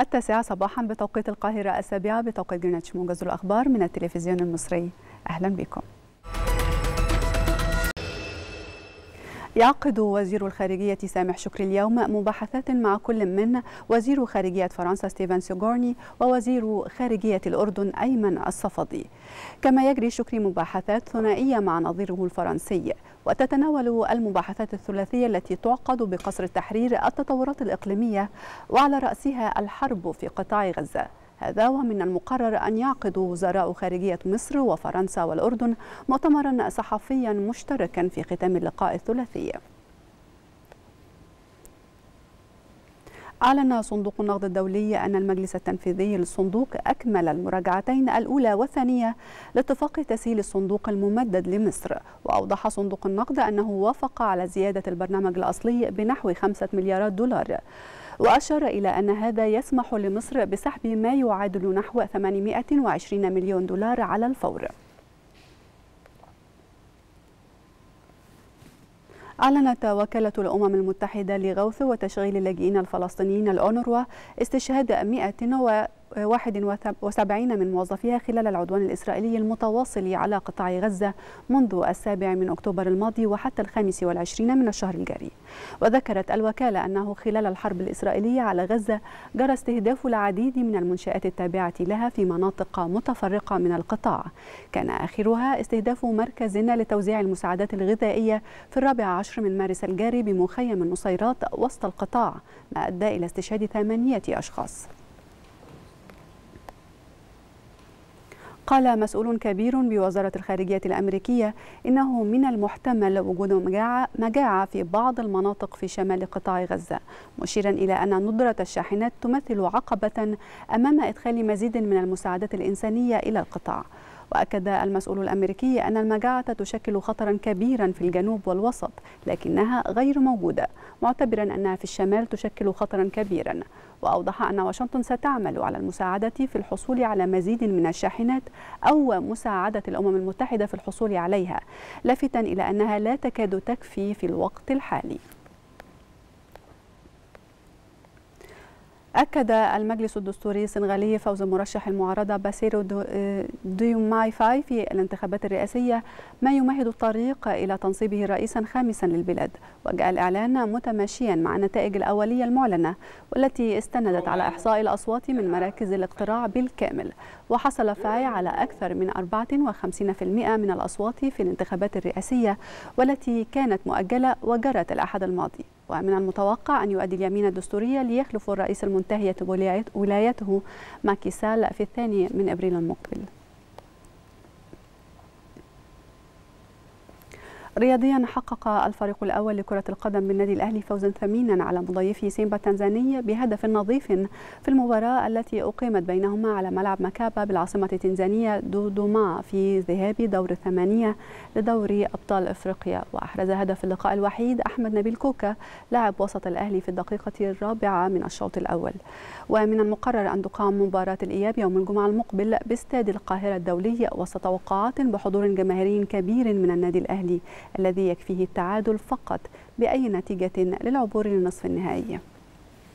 التاسعة صباحا بتوقيت القاهرة، السابعة بتوقيت جرينتش. موجز الأخبار من التلفزيون المصري، أهلا بكم. يعقد وزير الخارجية سامح شكري اليوم مباحثات مع كل من وزير خارجية فرنسا ستيفان سيجورني ووزير خارجية الأردن أيمن الصفدي. كما يجري شكري مباحثات ثنائية مع نظيره الفرنسي، وتتناول المباحثات الثلاثية التي تعقد بقصر التحرير التطورات الإقليمية وعلى رأسها الحرب في قطاع غزة. هذا ومن المقرر أن يعقد وزراء خارجية مصر وفرنسا والأردن مؤتمرا صحفيا مشتركا في ختام اللقاء الثلاثي. أعلن صندوق النقد الدولي أن المجلس التنفيذي للصندوق أكمل المراجعتين الأولى والثانية لاتفاق تسهيل الصندوق الممدد لمصر، وأوضح صندوق النقد أنه وافق على زيادة البرنامج الأصلي بنحو 5 مليارات دولار، وأشار إلى أن هذا يسمح لمصر بسحب ما يعادل نحو 820 مليون دولار على الفور. أعلنت وكالة الأمم المتحدة لغوث وتشغيل اللاجئين الفلسطينيين الأونروا استشهاد 171 من موظفيها خلال العدوان الإسرائيلي المتواصل على قطاع غزة منذ السابع من أكتوبر الماضي وحتى 25 من الشهر الجاري. وذكرت الوكالة أنه خلال الحرب الإسرائيلية على غزة جرى استهداف العديد من المنشآت التابعة لها في مناطق متفرقة من القطاع، كان آخرها استهداف مركز لتوزيع المساعدات الغذائية في 14 من مارس الجاري بمخيم النصيرات وسط القطاع، ما أدى إلى استشهاد 8 أشخاص. قال مسؤول كبير بوزارة الخارجية الأمريكية إنه من المحتمل وجود مجاعة في بعض المناطق في شمال قطاع غزة، مشيرا إلى أن ندرة الشاحنات تمثل عقبة أمام إدخال مزيد من المساعدات الإنسانية إلى القطاع. وأكد المسؤول الأمريكي أن المجاعة تشكل خطرا كبيرا في الجنوب والوسط، لكنها غير موجودة، معتبرا أنها في الشمال تشكل خطرا كبيرا. وأوضح أن واشنطن ستعمل على المساعدة في الحصول على مزيد من الشاحنات أو مساعدة الأمم المتحدة في الحصول عليها، لافتا إلى أنها لا تكاد تكفي في الوقت الحالي. أكد المجلس الدستوري السنغالي فوز مرشح المعارضة باسيرو ديوماي فاي في الانتخابات الرئاسية، ما يمهد الطريق إلى تنصيبه رئيسا خامسا للبلاد. وجاء الإعلان متماشيا مع النتائج الأولية المعلنة والتي استندت على إحصاء الأصوات من مراكز الاقتراع بالكامل، وحصل فاي على أكثر من 54% من الأصوات في الانتخابات الرئاسية والتي كانت مؤجلة وجرت الأحد الماضي. ومن المتوقع أن يؤدي اليمين الدستورية ليخلف الرئيس المنتهية ولايته ماكي سال في 2 أبريل المقبل. رياضيا، حقق الفريق الأول لكرة القدم بالنادي الأهلي فوزا ثمينا على مضيفه سيمبا التنزاني بهدف نظيف في المباراة التي أقيمت بينهما على ملعب مكابا بالعاصمة التنزانية دودوما في ذهاب دور الثمانية لدوري أبطال أفريقيا. وأحرز هدف اللقاء الوحيد أحمد نبيل كوكا لاعب وسط الأهلي في الدقيقة 4 من الشوط الأول. ومن المقرر أن تقام مباراة الإياب يوم الجمعة المقبل باستاد القاهرة الدولي، وسط توقعات بحضور جماهيري كبير من النادي الأهلي الذي يكفيه التعادل فقط بأي نتيجة للعبور للنصف النهائي.